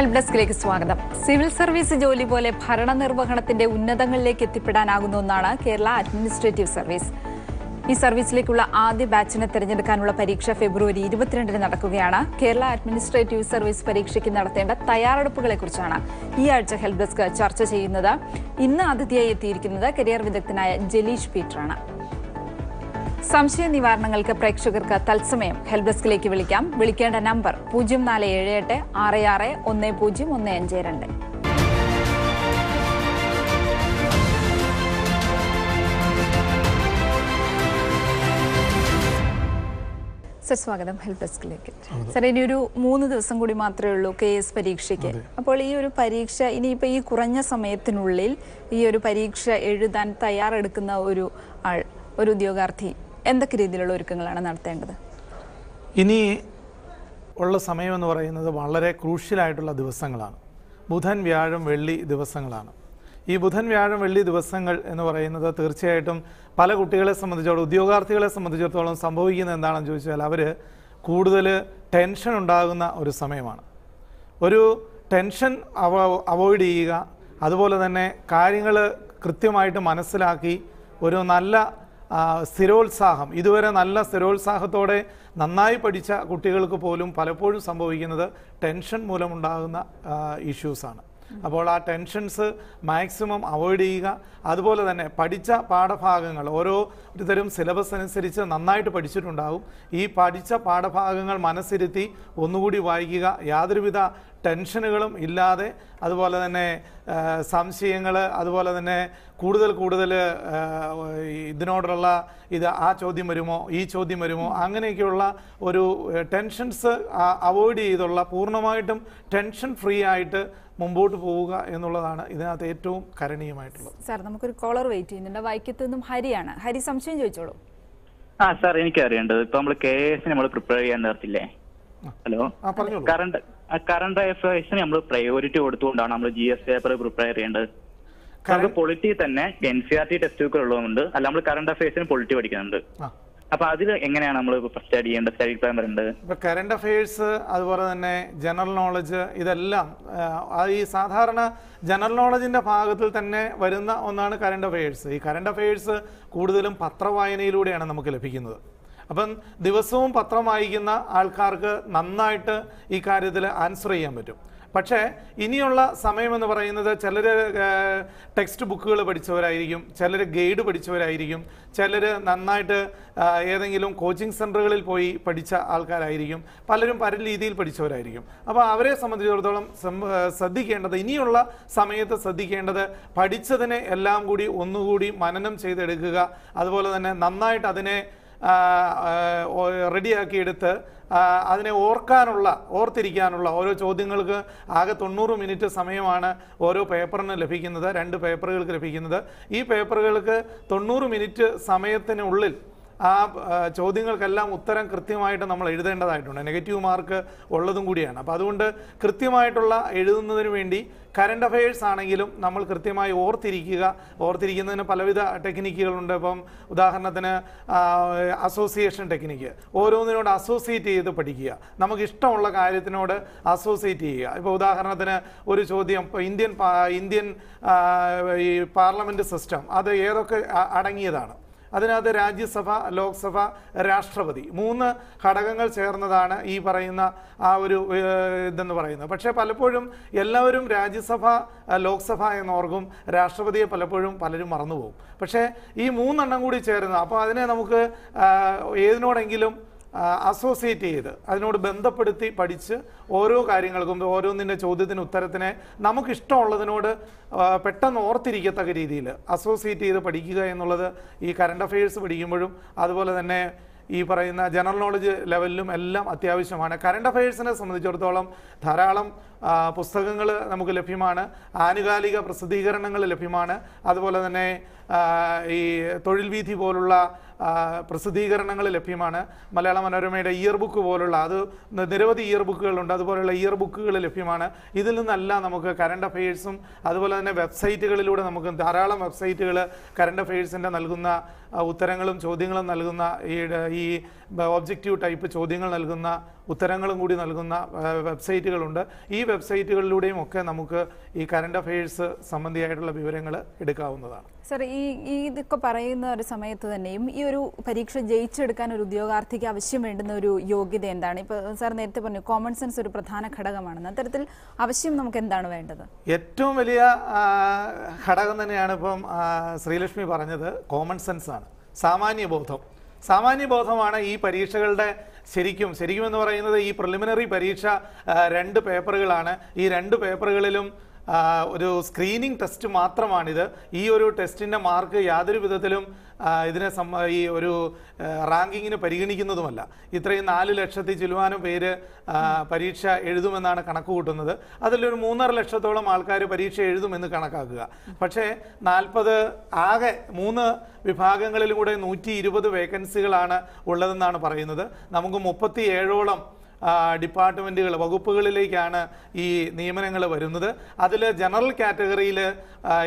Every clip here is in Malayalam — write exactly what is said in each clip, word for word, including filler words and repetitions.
ഹെൽപ്ഡെസ്കിലേക്ക് സ്വാഗതം. സിവിൽ സർവീസ് ജോലി പോലെ ഭരണ നിർവഹണത്തിന്റെ ഉന്നതങ്ങളിലേക്ക് എത്തിപ്പെടാനാകുന്ന ഒന്നാണ് കേരള അഡ്മിനിസ്ട്രേറ്റീവ് സർവീസ്. ഈ സർവീസിലേക്കുള്ള ആദ്യ ബാച്ചിനെ തിരഞ്ഞെടുക്കാനുള്ള പരീക്ഷ ഫെബ്രുവരി ഇരുപത്തിരണ്ടിന് നടക്കുകയാണ്. കേരള അഡ്മിനിസ്ട്രേറ്റീവ് സർവീസ് പരീക്ഷയ്ക്ക് നടത്തേണ്ട തയ്യാറെടുപ്പുകളെക്കുറിച്ചാണ് ഈ ആഴ്ച ഹെൽപ്ഡെസ്ക് ചർച്ച ചെയ്യുന്നത്. ഇന്ന് അതിഥിയായി എത്തിയിരിക്കുന്നത് കരിയർ വിദഗ്ധനായ ജലീഷ് പീറ്ററാണ്. സംശയ നിവാരണങ്ങൾക്ക് പ്രേക്ഷകർക്ക് തത്സമയം ഹെൽപ്ഡെസ്കിലേക്ക് വിളിക്കാം. വിളിക്കേണ്ട നമ്പർ പൂജ്യം നാല് ഏഴ് എട്ട് ആറ് ആറ് ഒന്ന് പൂജ്യം ഒന്ന് അഞ്ച് രണ്ട്. സർ, സ്വാഗതം ഹെൽപ്ഡെസ്കിലേക്ക്. സർ, ഇനിയൊരു മൂന്ന് ദിവസം കൂടി മാത്രമേ ഉള്ളൂ കെ എസ് പരീക്ഷയ്ക്ക്. അപ്പോൾ ഈ ഒരു പരീക്ഷ ഇനിയിപ്പോൾ ഈ കുറഞ്ഞ സമയത്തിനുള്ളിൽ ഈ ഒരു പരീക്ഷ എഴുതാൻ തയ്യാറെടുക്കുന്ന ഒരു ആൾ, ഒരു ഉദ്യോഗാർത്ഥി എന്തൊക്കെ രീതിയിലുള്ള ഒരുക്കങ്ങളാണ് നടത്തേണ്ടത്? ഇനി ഉള്ള സമയമെന്ന് പറയുന്നത് വളരെ ക്രൂഷ്യലായിട്ടുള്ള ദിവസങ്ങളാണ്. ബുധൻ, വ്യാഴം, വെള്ളി ദിവസങ്ങളാണ്. ഈ ബുധൻ, വ്യാഴം, വെള്ളി ദിവസങ്ങൾ എന്ന് പറയുന്നത് തീർച്ചയായിട്ടും പല കുട്ടികളെ സംബന്ധിച്ചോളം, ഉദ്യോഗാർത്ഥികളെ സംബന്ധിച്ചിടത്തോളം സംഭവിക്കുന്നത് എന്താണെന്ന് ചോദിച്ചാൽ, അവർ കൂടുതൽ ടെൻഷൻ ഉണ്ടാകുന്ന ഒരു സമയമാണ്. ഒരു ടെൻഷൻ അവ അവോയ്ഡ് ചെയ്യുക, അതുപോലെ തന്നെ കാര്യങ്ങൾ കൃത്യമായിട്ട് മനസ്സിലാക്കി ഒരു നല്ല സ്ഥിരോത്സാഹം, ഇതുവരെ നല്ല സ്ഥിരോത്സാഹത്തോടെ നന്നായി പഠിച്ച കുട്ടികൾക്ക് പോലും പലപ്പോഴും സംഭവിക്കുന്നത് ടെൻഷൻ മൂലമുണ്ടാകുന്ന ഇഷ്യൂസാണ്. അപ്പോൾ ആ ടെൻഷൻസ് മാക്സിമം അവോയ്ഡ് ചെയ്യുക. അതുപോലെ തന്നെ പഠിച്ച പാഠഭാഗങ്ങൾ, ഓരോ തരം സിലബസ് അനുസരിച്ച് നന്നായിട്ട് പഠിച്ചിട്ടുണ്ടാകും. ഈ പഠിച്ച പാഠഭാഗങ്ങൾ മനസ്സിരുത്തി ഒന്നുകൂടി വായിക്കുക. യാതൊരുവിധ ടെൻഷനുകളും ഇല്ലാതെ, അതുപോലെ തന്നെ സംശയങ്ങൾ, അതുപോലെ തന്നെ കൂടുതൽ കൂടുതൽ ഇതിനോടുള്ള ഇത്, ആ ചോദ്യം വരുമോ, ഈ ചോദ്യം വരുമോ, അങ്ങനെയൊക്കെയുള്ള ഒരു ടെൻഷൻസ് അവോയ്ഡ് ചെയ്തുള്ള പൂർണ്ണമായിട്ടും ടെൻഷൻ ഫ്രീ ആയിട്ട് മുമ്പോട്ട് പോവുക എന്നുള്ളതാണ് ഇതിനകത്ത് ഏറ്റവും കരണീയമായിട്ടുള്ളത്. സാർ, നമുക്കൊരു കോളർ വെയിറ്റ് ചെയ്യുന്നുണ്ട്. വൈക്കത്ത് നിന്നും ഹരിയാണ്. ഹരി, സംശയം ചോദിച്ചോളൂ. ആ സാർ, എനിക്കറിയേണ്ടത് ഇപ്പൊ നമ്മൾ കെ എസ് നമ്മൾ പ്രിപ്പയർ ചെയ്യാൻ നേരത്തില്ലേ? ഹലോ, കറണ്ട് കറണ്ട് അഫയേഴ്സിന് നമ്മൾ പ്രയോറിറ്റി കൊടുത്തുകൊണ്ടാണ് നമ്മൾ ജി എസ് പേപ്പർ പ്രിപ്പയർ ചെയ്യേണ്ടത്. നമുക്ക് പൊളിറ്റി തന്നെ N C R T textbook ഉള്ളതുകൊണ്ട് അല്ല, നമ്മൾ കറണ്ട് അഫയേഴ്സിന് പൊളിറ്റി പഠിക്കുന്നുണ്ട്. അപ്പൊ അതിൽ എങ്ങനെയാണ് നമ്മൾ സ്റ്റഡി ചെയ്യേണ്ടത്? സ്റ്റഡി പ്ലാൻ വരേണ്ടത്? ഇപ്പൊ കറണ്ട് അഫയേഴ്സ്, അതുപോലെ തന്നെ ജനറൽ നോളജ്, ഇതെല്ലാം ഈ സാധാരണ ജനറൽ നോളജിന്റെ ഭാഗത്തിൽ തന്നെ വരുന്ന ഒന്നാണ് കറണ്ട് അഫയേഴ്സ്. ഈ കറണ്ട് അഫയേഴ്സ് കൂടുതലും പത്രവായനയിലൂടെയാണ് നമുക്ക് ലഭിക്കുന്നത്. അപ്പം ദിവസവും പത്രം വായിക്കുന്ന ആൾക്കാർക്ക് നന്നായിട്ട് ഈ കാര്യത്തിൽ ആൻസർ ചെയ്യാൻ പറ്റും. പക്ഷേ ഇനിയുള്ള സമയമെന്ന് പറയുന്നത്, ചിലർ ടെക്സ്റ്റ് ബുക്കുകൾ പഠിച്ചവരായിരിക്കും, ചിലർ ഗൈഡ് പഠിച്ചവരായിരിക്കും, ചിലർ നന്നായിട്ട് ഏതെങ്കിലും കോച്ചിങ് സെൻ്ററുകളിൽ പോയി പഠിച്ച ആൾക്കാരായിരിക്കും, പലരും പല രീതിയിൽ പഠിച്ചവരായിരിക്കും. അപ്പോൾ അവരെ സംബന്ധിച്ചിടത്തോളം ശ്രദ്ധിക്കേണ്ടത്, ഇനിയുള്ള സമയത്ത് ശ്രദ്ധിക്കേണ്ടത്, പഠിച്ചതിനെ എല്ലാം കൂടി ഒന്നുകൂടി മനനം ചെയ്തെടുക്കുക. അതുപോലെ തന്നെ നന്നായിട്ട് അതിനെ റെഡിയാക്കിയെടുത്ത് അതിനെ ഓർക്കാനുള്ള ഓർത്തിരിക്കാനുള്ള ഓരോ ചോദ്യങ്ങൾക്ക് ആകെ തൊണ്ണൂറ് മിനിറ്റ് സമയമാണ് ഓരോ പേപ്പറിന് ലഭിക്കുന്നത്, രണ്ട് പേപ്പറുകൾക്ക് ലഭിക്കുന്നത്. ഈ പേപ്പറുകൾക്ക് തൊണ്ണൂറ് മിനിറ്റ് സമയത്തിനുള്ളിൽ ആ ചോദ്യങ്ങൾക്കെല്ലാം ഉത്തരം കൃത്യമായിട്ട് നമ്മൾ എഴുതേണ്ടതായിട്ടുണ്ട്. നെഗറ്റീവ് മാർക്ക് ഉള്ളതും കൂടിയാണ്. അപ്പോൾ അതുകൊണ്ട് കൃത്യമായിട്ടുള്ള എഴുതുന്നതിന് വേണ്ടി കറണ്ട് അഫയേഴ്സ് ആണെങ്കിലും നമ്മൾ കൃത്യമായി ഓർത്തിരിക്കുക. ഓർത്തിരിക്കുന്നതിന് പലവിധ ടെക്നിക്കുകളുണ്ട്. ഇപ്പം ഉദാഹരണത്തിന് അസോസിയേഷൻ ടെക്നിക്ക്, ഓരോന്നിനോട് അസോസിയേറ്റ് ചെയ്ത് പഠിക്കുക. നമുക്കിഷ്ടമുള്ള കാര്യത്തിനോട് അസോസിയേറ്റ് ചെയ്യുക. ഇപ്പോൾ ഉദാഹരണത്തിന് ഒരു ചോദ്യം, ഇപ്പോൾ ഇന്ത്യൻ ഇന്ത്യൻ ഈ പാർലമെൻറ്റ് സിസ്റ്റം അത് ഏതൊക്കെ അടങ്ങിയതാണ്? അതിനകത്ത് രാജ്യസഭ, ലോക്സഭ, രാഷ്ട്രപതി, മൂന്ന് ഘടകങ്ങൾ ചേർന്നതാണ് ഈ പറയുന്ന ആ ഒരു ഇതെന്ന് പറയുന്നത്. പക്ഷേ പലപ്പോഴും എല്ലാവരും രാജ്യസഭ, ലോക്സഭ എന്നോർക്കും, രാഷ്ട്രപതിയെ പലപ്പോഴും പലരും മറന്നുപോകും. പക്ഷേ ഈ മൂന്നെണ്ണം കൂടി ചേരുന്നത്, അപ്പോൾ അതിനെ നമുക്ക് ഏതിനോടെങ്കിലും അസോസിയേറ്റ് ചെയ്ത് അതിനോട് ബന്ധപ്പെടുത്തി പഠിച്ച് ഓരോ കാര്യങ്ങൾക്കും ഓരോന്നിൻ്റെ ചോദ്യത്തിന് ഉത്തരത്തിനെ നമുക്കിഷ്ടമുള്ളതിനോട് പെട്ടെന്ന് ഓർത്തിരിക്കത്തക്ക രീതിയിൽ അസോസിയേറ്റ് ചെയ്ത് പഠിക്കുക എന്നുള്ളത് ഈ കറണ്ട് അഫയേഴ്സ് പഠിക്കുമ്പോഴും അതുപോലെ തന്നെ ഈ പറയുന്ന ജനറൽ നോളജ് ലെവലിലും എല്ലാം അത്യാവശ്യമാണ്. കറണ്ട് അഫയേഴ്സിനെ സംബന്ധിച്ചിടത്തോളം ധാരാളം പുസ്തകങ്ങൾ നമുക്ക് ലഭ്യമാണ്, ആനുകാലിക പ്രസിദ്ധീകരണങ്ങൾ ലഭ്യമാണ്, അതുപോലെ തന്നെ ഈ തൊഴിൽ വീഥി പോലുള്ള പ്രസിദ്ധീകരണങ്ങൾ ലഭ്യമാണ്, മലയാള മനോരമയുടെ ഇയർ ബുക്ക് പോലുള്ള അത് നിരവധി ഇയർ ബുക്കുകളുണ്ട്, അതുപോലെയുള്ള ഇയർ ബുക്കുകൾ ലഭ്യമാണ്. ഇതിൽ നിന്നെല്ലാം നമുക്ക് കറണ്ട് അഫയേഴ്സും അതുപോലെ തന്നെ വെബ്സൈറ്റുകളിലൂടെ നമുക്ക് ധാരാളം വെബ്സൈറ്റുകൾ കറണ്ട് അഫയേഴ്സിൻ്റെ നൽകുന്ന ഉത്തരങ്ങളും ചോദ്യങ്ങളും നൽകുന്ന ഈ ഒബ്ജക്റ്റീവ് ടൈപ്പ് ചോദ്യങ്ങൾ നൽകുന്ന ഉത്തരങ്ങളും കൂടി നൽകുന്ന വെബ്സൈറ്റുകളുണ്ട്. ഈ വെബ്സൈറ്റുകളിലൂടെയും ഒക്കെ നമുക്ക് ഈ കറണ്ട് അഫയേഴ്സ് സംബന്ധിയായിട്ടുള്ള വിവരങ്ങൾ എടുക്കാവുന്നതാണ്. സാർ, ഈ ഇതൊക്കെ പറയുന്ന ഒരു സമയത്ത് തന്നെയും ഈ ഒരു പരീക്ഷ ജയിച്ചെടുക്കാൻ ഒരു ഉദ്യോഗാർത്ഥിക്ക് ആവശ്യം വേണ്ടുന്ന ഒരു യോഗ്യത എന്താണ്? ഇപ്പോൾ സാർ നേരത്തെ പറഞ്ഞു കോമൺ സെൻസ് ഒരു പ്രധാന ഘടകമാണെന്ന്, അത്തരത്തിൽ ആവശ്യം നമുക്ക് എന്താണ് വേണ്ടത്? ഏറ്റവും വലിയ ഘടകം തന്നെയാണ് ഇപ്പം ശ്രീലക്ഷ്മി പറഞ്ഞത്, കോമൺ സെൻസ് ആണ്, സാമാന്യബോധം. സാമാന്യബോധമാണ് ഈ പരീക്ഷകളുടെ ശരിക്കും ശരിക്കും എന്ന് പറയുന്നത്. ഈ പ്രിലിമിനറി പരീക്ഷ രണ്ട് പേപ്പറുകളാണ്. ഈ രണ്ട് പേപ്പറുകളിലും ഒരു സ്ക്രീനിങ് ടെസ്റ്റ് മാത്രമാണിത്. ഈ ഒരു ടെസ്റ്റിൻ്റെ മാർക്ക് യാതൊരു വിധത്തിലും ഇതിനെ സമ്മ ഈ ഒരു റാങ്കിങ്ങിന് പരിഗണിക്കുന്നതുമല്ല. ഇത്രയും നാല് ലക്ഷത്തി ചിലവാനും പേര് പരീക്ഷ എഴുതുമെന്നാണ് കണക്ക് കൂട്ടുന്നത്. അതിലൊരു മൂന്നര ലക്ഷത്തോളം ആൾക്കാർ പരീക്ഷ എഴുതുമെന്ന് കണക്കാക്കുക. പക്ഷേ നാൽപ്പത് ആകെ മൂന്ന് വിഭാഗങ്ങളിലും കൂടെ നൂറ്റി ഇരുപത് വേക്കൻസികളാണ് ഉള്ളതെന്നാണ് പറയുന്നത്. നമുക്ക് മുപ്പത്തി ഏഴോളം ഡിപ്പാർട്ട്മെൻറ്റുകൾ വകുപ്പുകളിലേക്കാണ് ഈ നിയമനങ്ങൾ വരുന്നത്. അതിൽ ജനറൽ കാറ്റഗറിയിൽ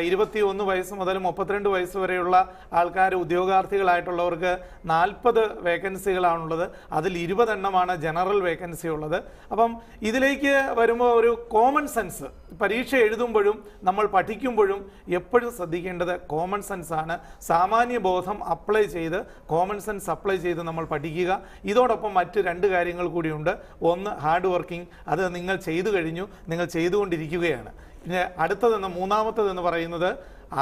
ഇരുപത്തി ഒന്ന് വയസ്സ് മുതൽ മുപ്പത്തിരണ്ട് വയസ്സ് വരെയുള്ള ആൾക്കാർ ഉദ്യോഗാർത്ഥികളായിട്ടുള്ളവർക്ക് നാൽപ്പത് വേക്കൻസികളാണുള്ളത്. അതിൽ ഇരുപതെണ്ണമാണ് ജനറൽ വേക്കൻസി ഉള്ളത്. അപ്പം ഇതിലേക്ക് വരുമ്പോൾ ഒരു കോമൺ സെൻസ്, പരീക്ഷ എഴുതുമ്പോഴും നമ്മൾ പഠിക്കുമ്പോഴും എപ്പോഴും ശ്രദ്ധിക്കേണ്ടത് കോമൺ സെൻസാണ്. സാമാന്യബോധം അപ്ലൈ ചെയ്ത്, കോമൺ സെൻസ് അപ്ലൈ ചെയ്ത് നമ്മൾ പഠിക്കുക. ഇതോടൊപ്പം മറ്റ് രണ്ട് കാര്യങ്ങൾ കൂടിയുണ്ട്. ഒന്ന് ഹാർഡ് വർക്കിംഗ്, അത് നിങ്ങൾ ചെയ്തു കഴിഞ്ഞു, നിങ്ങൾ ചെയ്തുകൊണ്ടിരിക്കുകയാണ്. പിന്നെ അടുത്തതെന്ന് മൂന്നാമത്തതെന്ന് പറയുന്നത്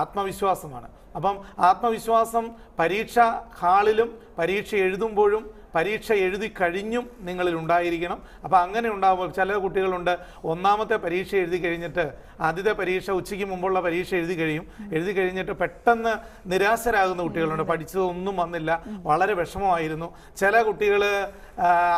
ആത്മവിശ്വാസമാണ്. അപ്പം ആത്മവിശ്വാസം പരീക്ഷ ഹാളിലും പരീക്ഷ എഴുതുമ്പോഴും പരീക്ഷ എഴുതി കഴിഞ്ഞും നിങ്ങളിൽ ഉണ്ടായിരിക്കണം. അപ്പോൾ അങ്ങനെ ഉണ്ടാകുമ്പോൾ ചില കുട്ടികളുണ്ട് ഒന്നാമത്തെ പരീക്ഷ എഴുതി കഴിഞ്ഞിട്ട്, ആദ്യത്തെ പരീക്ഷ ഉച്ചയ്ക്ക് മുമ്പുള്ള പരീക്ഷ എഴുതി കഴിയും എഴുതി കഴിഞ്ഞിട്ട് പെട്ടെന്ന് നിരാശരാകുന്ന കുട്ടികളുണ്ട്. പഠിച്ചതൊന്നും വന്നില്ല, വളരെ വിഷമമായിരുന്നു. ചില കുട്ടികൾ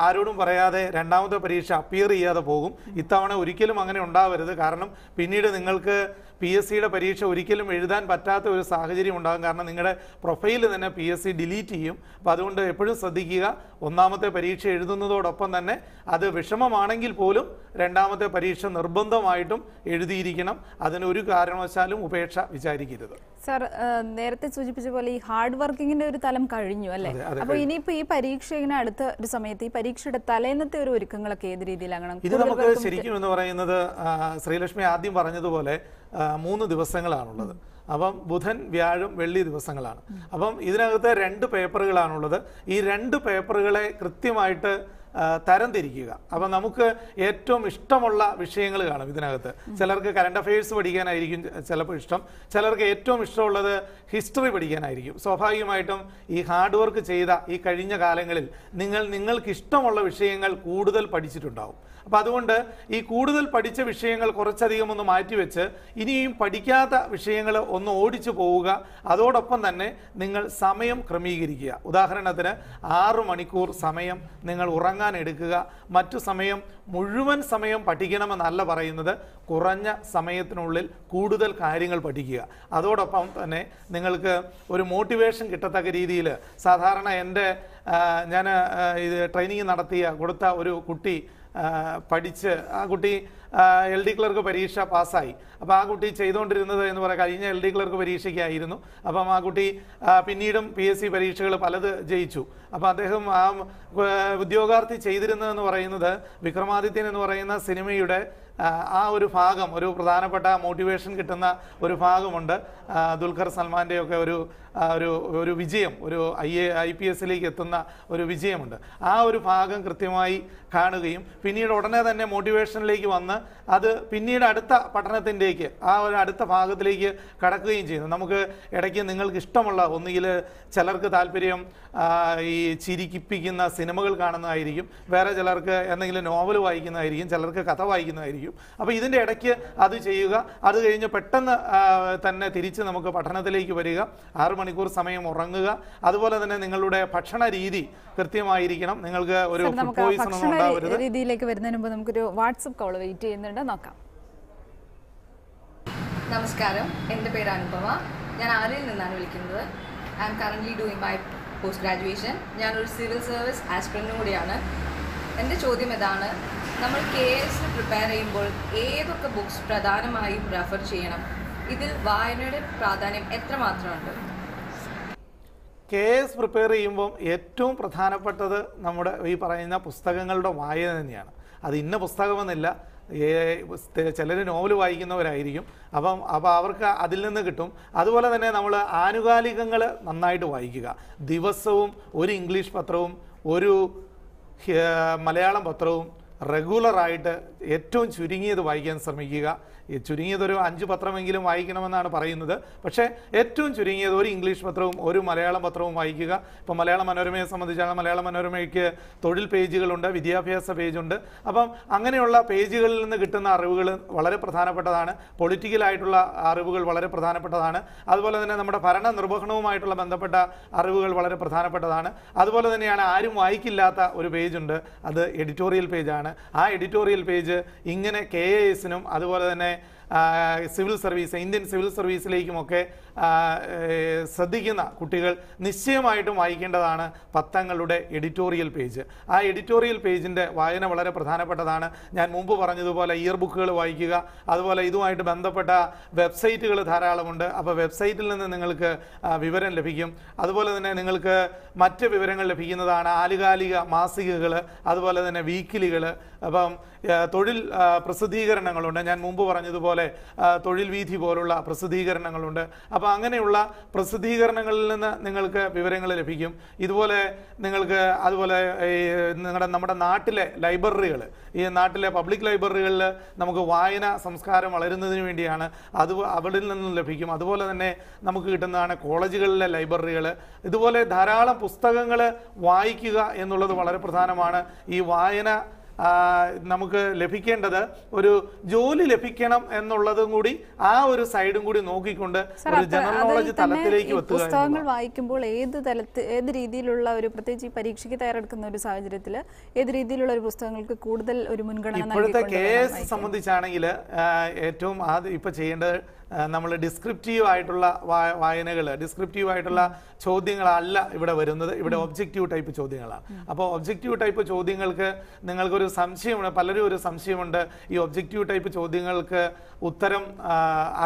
ആരോടും പറയാതെ രണ്ടാമത്തെ പരീക്ഷ അപ്പിയർ ചെയ്യാതെ പോകും. ഇത്തവണ ഒരിക്കലും അങ്ങനെ ഉണ്ടാവരുത്. കാരണം പിന്നീട് നിങ്ങൾക്ക് പി എസ് സിയുടെ പരീക്ഷ ഒരിക്കലും എഴുതാൻ പറ്റാത്ത ഒരു സാഹചര്യം ഉണ്ടാകും. കാരണം നിങ്ങളുടെ പ്രൊഫൈൽ തന്നെ പി എസ് സി ഡിലീറ്റ് ചെയ്യും. അപ്പോൾ അതുകൊണ്ട് എപ്പോഴും ശ്രദ്ധിക്കുക, ഒന്നാമത്തെ പരീക്ഷ എഴുതുന്നതോടൊപ്പം തന്നെ അത് വിഷമമാണെങ്കിൽ പോലും രണ്ടാമത്തെ പരീക്ഷ നിർബന്ധമായിട്ടും എഴുതിയിരിക്കണം. അതിനൊരു കാരണവശാലും ഉപേക്ഷ വിചാരിക്കരുത്. സാർ നേരത്തെ സൂചിപ്പിച്ച പോലെ ഈ ഹാർഡ് വർക്കിങ്ങിന്റെ ഒരു തലം കഴിഞ്ഞു അല്ലേ? അപ്പോൾ ഇനിയിപ്പോൾ ഈ പരീക്ഷ ഇങ്ങനെ അടുത്ത ഒരു സമയത്ത് ഈ പരീക്ഷയുടെ തലേന്നത്തെ ഒരു ഒരുക്കങ്ങളൊക്കെ ഏത് രീതിയിലാണ്? ഇത് നമുക്ക് ശരിക്കും എന്ന് പറയുന്നത് ശ്രീലക്ഷ്മി ആദ്യം പറഞ്ഞതുപോലെ മൂന്ന് ദിവസങ്ങളാണുള്ളത്. അപ്പം ബുധൻ, വ്യാഴം, വെള്ളി ദിവസങ്ങളാണ്. അപ്പം ഇതിനകത്ത് രണ്ട് പേപ്പറുകളാണുള്ളത്. ഈ രണ്ട് പേപ്പറുകളെ കൃത്യമായിട്ട് തരംതിരിക്കുക. അപ്പം നമുക്ക് ഏറ്റവും ഇഷ്ടമുള്ള വിഷയങ്ങൾ കാണും ഇതിനകത്ത്. ചിലർക്ക് കറണ്ട് അഫയേഴ്സ് പഠിക്കാനായിരിക്കും ചിലപ്പോൾ ഇഷ്ടം, ചിലർക്ക് ഏറ്റവും ഇഷ്ടമുള്ളത് ഹിസ്റ്ററി പഠിക്കാനായിരിക്കും. സ്വാഭാവികമായിട്ടും ഈ ഹാർഡ് വർക്ക് ചെയ്ത ഈ കഴിഞ്ഞ കാലങ്ങളിൽ നിങ്ങൾ നിങ്ങൾക്ക് ഇഷ്ടമുള്ള വിഷയങ്ങൾ കൂടുതൽ പഠിച്ചിട്ടുണ്ടാവും. അപ്പം അതുകൊണ്ട് ഈ കൂടുതൽ പഠിച്ച വിഷയങ്ങൾ കുറച്ചധികം ഒന്ന് മാറ്റിവെച്ച് ഇനിയും പഠിക്കാത്ത വിഷയങ്ങൾ ഒന്ന് ഓടിച്ചു പോവുക. അതോടൊപ്പം തന്നെ നിങ്ങൾ സമയം ക്രമീകരിക്കുക. ഉദാഹരണത്തിന് ആറ് മണിക്കൂർ സമയം നിങ്ങൾ ഉറങ്ങുക എടുക്കുക. മറ്റു സമയം മുഴുവൻ സമയം പഠിക്കണമെന്നല്ല പറയുന്നത്, കുറഞ്ഞ സമയത്തിനുള്ളിൽ കൂടുതൽ കാര്യങ്ങൾ പഠിക്കുക. അതോടൊപ്പം തന്നെ നിങ്ങൾക്ക് ഒരു മോട്ടിവേഷൻ കിട്ടത്തക്ക രീതിയിൽ, സാധാരണ എൻ്റെ ഞാൻ ഇത് ട്രെയിനിങ് നടത്തിയ കൊടുത്ത ഒരു കുട്ടി പഠിച്ച്, ആ കുട്ടി എൽ ഡി ക്ലർക്ക് പരീക്ഷ പാസ്സായി. അപ്പോൾ ആ കുട്ടി ചെയ്തുകൊണ്ടിരുന്നത് എന്ന് പറയാം കഴിഞ്ഞ എൽ ഡി ക്ലർക്ക് പരീക്ഷയ്ക്കായിരുന്നു. അപ്പം ആ കുട്ടി പിന്നീടും പി എസ് സി പരീക്ഷകൾ പലത് ജയിച്ചു. അപ്പോൾ അദ്ദേഹം ആ ഉദ്യോഗാർത്ഥി ചെയ്തിരുന്നതെന്ന് പറയുന്നത് വിക്രമാദിത്യൻ എന്ന് പറയുന്ന സിനിമയുടെ ആ ഒരു ഭാഗം, ഒരു പ്രധാനപ്പെട്ട മോട്ടിവേഷൻ കിട്ടുന്ന ഒരു ഭാഗമുണ്ട്. ദുൽഖർ സൽമാൻ്റെയൊക്കെ ഒരു ഒരു ഒരു വിജയം, ഒരു ഐ എ ഐ പി എസിലേക്ക് എത്തുന്ന ഒരു വിജയമുണ്ട്. ആ ഒരു ഭാഗം കൃത്യമായി കാണുകയും പിന്നീട് ഉടനെ തന്നെ മോട്ടിവേഷനിലേക്ക് വന്ന് അത് പിന്നീട് അടുത്ത പഠനത്തിൻ്റേക്ക്, ആ ഒരു അടുത്ത ഭാഗത്തിലേക്ക് കടക്കുകയും ചെയ്യുന്നു. നമുക്ക് ഇടയ്ക്ക് നിങ്ങൾക്ക് ഇഷ്ടമുള്ള ഒന്നുകിൽ ചിലർക്ക് താല്പര്യം ഈ ചിരിക്കിപ്പിക്കുന്ന സിനിമകൾ കാണുന്നതായിരിക്കും, വേറെ ചിലർക്ക് എന്തെങ്കിലും നോവൽ വായിക്കുന്നതായിരിക്കും, ചിലർക്ക് കഥ വായിക്കുന്നതായിരിക്കും. അപ്പോൾ ഇതിൻ്റെ ഇടയ്ക്ക് അത് ചെയ്യുക. അത് കഴിഞ്ഞ് പെട്ടെന്ന് തന്നെ തിരിച്ച് നമുക്ക് പഠനത്തിലേക്ക് വരിക. ആറ് മണിക്കൂർ സമയം ഉറങ്ങുക. അതുപോലെ തന്നെ നിങ്ങളുടെ ഭക്ഷണ രീതി കൃത്യമായിരിക്കണം. നിങ്ങൾക്ക് ഒരു ഫുഡ് പോയിസൺ ഒന്നും ഉണ്ടാവരുത്. രീതിയിലേക്ക് വരുന്നതിന് മുമ്പ് നമുക്കൊരു വാട്സപ്പ് കോൾ വെയിറ്റ് ചെയ്യുന്നുണ്ട്, നോക്കാം. നമസ്കാരം, എൻ്റെ പേര് അനുപമ. ഞാൻ ആര്യയിൽ നിന്നാണ് വിളിക്കുന്നത്. I am currently doing my post graduation. ഞാനൊരു സിവിൽ സർവീസ് ആസ്പിറൻ്റും കൂടിയാണ്. എൻ്റെ ചോദ്യം ഇതാണ്, നമ്മൾ കെ എസിന് പ്രിപ്പയർ ചെയ്യുമ്പോൾ ഏതൊക്കെ ബുക്സ് പ്രധാനമായും റെഫർ ചെയ്യണം? ഇതിൽ വായനയുടെ പ്രാധാന്യം എത്രമാത്രമുണ്ട്? കെ എസ് പ്രിപ്പയർ ചെയ്യുമ്പോൾ ഏറ്റവും പ്രധാനപ്പെട്ടത് നമ്മുടെ ഈ പറയുന്ന പുസ്തകങ്ങളുടെ വായന തന്നെയാണ്. അത് ഇന്ന പുസ്തകമെന്നില്ല, ചിലർ നോവൽ വായിക്കുന്നവരായിരിക്കും. അപ്പം അപ്പം അവർക്ക് അതിൽ നിന്ന് കിട്ടും. അതുപോലെ തന്നെ നമ്മൾ ആനുകാലികങ്ങൾ നന്നായിട്ട് വായിക്കുക. ദിവസവും ഒരു ഇംഗ്ലീഷ് പത്രവും ഒരു മലയാളം പത്രവും റെഗുലറായിട്ട് ഏറ്റവും ചുരുങ്ങിയത് വായിക്കാൻ ശ്രമിക്കുക. ചുരുങ്ങിയതൊരു അഞ്ച് പത്രമെങ്കിലും വായിക്കണമെന്നാണ് പറയുന്നത്. പക്ഷേ ഏറ്റവും ചുരുങ്ങിയത് ഒരു ഇംഗ്ലീഷ് പത്രവും ഒരു മലയാളം പത്രവും വായിക്കുക. ഇപ്പോൾ മലയാള മനോരമയെ സംബന്ധിച്ചാണ്, മലയാള മനോരമയ്ക്ക് തൊഴിൽ പേജുകളുണ്ട്, വിദ്യാഭ്യാസ പേജുണ്ട്. അപ്പം അങ്ങനെയുള്ള പേജുകളിൽ നിന്ന് കിട്ടുന്ന അറിവുകൾ വളരെ പ്രധാനപ്പെട്ടതാണ്. പൊളിറ്റിക്കലായിട്ടുള്ള അറിവുകൾ വളരെ പ്രധാനപ്പെട്ടതാണ്. അതുപോലെ തന്നെ നമ്മുടെ ഭരണ നിർവഹണവുമായിട്ടുള്ള ബന്ധപ്പെട്ട അറിവുകൾ വളരെ പ്രധാനപ്പെട്ടതാണ്. അതുപോലെ തന്നെയാണ് ആരും വായിക്കില്ലാത്ത ഒരു പേജുണ്ട്, അത് എഡിറ്റോറിയൽ പേജാണ്. ആ എഡിറ്റോറിയൽ പേജ് ഇങ്ങനെ കെ എ എസിനും അതുപോലെ തന്നെ സിവിൽ സർവീസ്, ഇന്ത്യൻ സിവിൽ സർവീസിലേക്കുമൊക്കെ ശ്രദ്ധിക്കുന്ന കുട്ടികൾ നിശ്ചയമായിട്ടും വായിക്കേണ്ടതാണ് പത്രങ്ങളുടെ എഡിറ്റോറിയൽ പേജ്. ആ എഡിറ്റോറിയൽ പേജിൻ്റെ വായന വളരെ പ്രധാനപ്പെട്ടതാണ്. ഞാൻ മുമ്പ് പറഞ്ഞതുപോലെ ഇയർ ബുക്കുകൾ വായിക്കുക. അതുപോലെ ഇതുമായിട്ട് ബന്ധപ്പെട്ട വെബ്സൈറ്റുകൾ ധാരാളമുണ്ട്. അപ്പോൾ വെബ്സൈറ്റിൽ നിന്ന് നിങ്ങൾക്ക് വിവരം ലഭിക്കും. അതുപോലെ തന്നെ നിങ്ങൾക്ക് മറ്റ് വിവരങ്ങൾ ലഭിക്കുന്നതാണ് ആനുകാലിക മാസികകൾ, അതുപോലെ തന്നെ വീക്കിലികൾ. അപ്പം തൊഴിൽ പ്രസിദ്ധീകരണങ്ങളുണ്ട്. ഞാൻ മുമ്പ് പറഞ്ഞതുപോലെ തൊഴിൽ വീഥി പോലുള്ള പ്രസിദ്ധീകരണങ്ങളുണ്ട്. അപ്പോൾ അങ്ങനെയുള്ള പ്രസിദ്ധീകരണങ്ങളിൽ നിന്ന് നിങ്ങൾക്ക് വിവരങ്ങൾ ലഭിക്കും. ഇതുപോലെ നിങ്ങൾക്ക് അതുപോലെ നിങ്ങളുടെ നമ്മുടെ നാട്ടിലെ ലൈബ്രറികൾ, ഈ നാട്ടിലെ പബ്ലിക് ലൈബ്രറികളിൽ നമുക്ക് വായന സംസ്കാരം വളരുന്നതിന് വേണ്ടിയാണ്, അത് അവിടെ നിന്നും ലഭിക്കും. അതുപോലെ തന്നെ നമുക്ക് കിട്ടുന്നതാണ് കോളേജുകളിലെ ലൈബ്രറികൾ. ഇതുപോലെ ധാരാളം പുസ്തകങ്ങൾ വായിക്കുക എന്നുള്ളത് വളരെ പ്രധാനമാണ്. ഈ വായന നമുക്ക് ലഭിക്കേണ്ടത് ഒരു ജോലി ലഭിക്കണം എന്നുള്ളതും കൂടി, ആ ഒരു സൈഡും കൂടി നോക്കിക്കൊണ്ട് ഒരു ജനറൽ നോളജ് തലത്തിലേക്ക് എത്തുക. പുസ്തകങ്ങൾ വായിക്കുമ്പോൾ ഏത് തലത്തിൽ ഏത് രീതിയിലുള്ള ഒരു, പ്രത്യേകിച്ച് ഈ പരീക്ഷയ്ക്ക് തയ്യാറെടുക്കുന്ന ഒരു സാഹചര്യത്തിൽ ഏത് രീതിയിലുള്ള ഒരു പുസ്തകങ്ങൾക്ക് കൂടുതൽ ഒരു മുൻഗണന നൽകി? ഇപ്പോഴത്തെ കേസ് സംബന്ധിച്ചാണെങ്കിൽ ഏറ്റവും ആദ്യം ഇപ്പം ചെയ്യേണ്ടത് നമ്മൾ ഡിസ്ക്രിപ്റ്റീവ് ആയിട്ടുള്ള വായനകൾ, ഡിസ്ക്രിപ്റ്റീവ് ആയിട്ടുള്ള ചോദ്യങ്ങളല്ല ഇവിടെ വരുന്നത്. ഇവിടെ ഒബ്ജക്റ്റീവ് ടൈപ്പ് ചോദ്യങ്ങളാണ്. അപ്പോൾ ഒബ്ജക്റ്റീവ് ടൈപ്പ് ചോദ്യങ്ങൾക്ക് നിങ്ങൾക്കൊരു സംശയമുണ്ട്, പലരും ഒരു സംശയമുണ്ട്. ഈ ഒബ്ജക്റ്റീവ് ടൈപ്പ് ചോദ്യങ്ങൾക്ക് ഉത്തരം